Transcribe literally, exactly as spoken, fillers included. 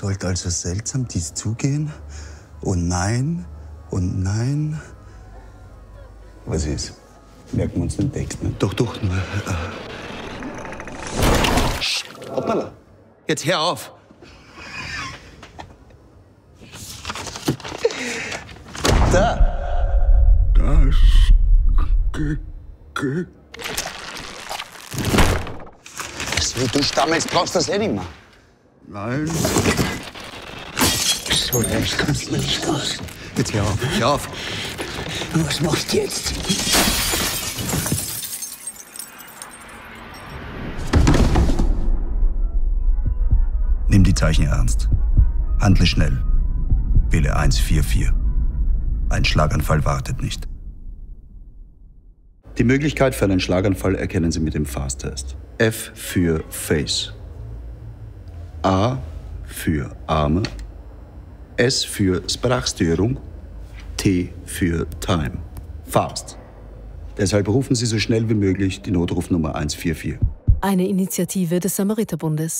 sollte also seltsam dies zugehen. Und nein, und nein. Was ist? Merken wir uns den Text, ne? Doch, doch. Ne, äh. Sch, hoppala. Jetzt hör auf. Da. Das. G -g So, du stammelst, brauchst das eh nicht mehr. Nein. So, ich kann's nicht aus. Jetzt hör auf, hör auf. Was machst du jetzt? Nimm die Zeichen ernst. Handle schnell. Wähle eins vier vier. Ein Schlaganfall wartet nicht. Die Möglichkeit für einen Schlaganfall erkennen Sie mit dem Fast-Test. F für Face. A für Arme, S für Sprachstörung, T für Time. Fast. Deshalb rufen Sie so schnell wie möglich die Notrufnummer eins vier vier. Eine Initiative des Samariterbundes.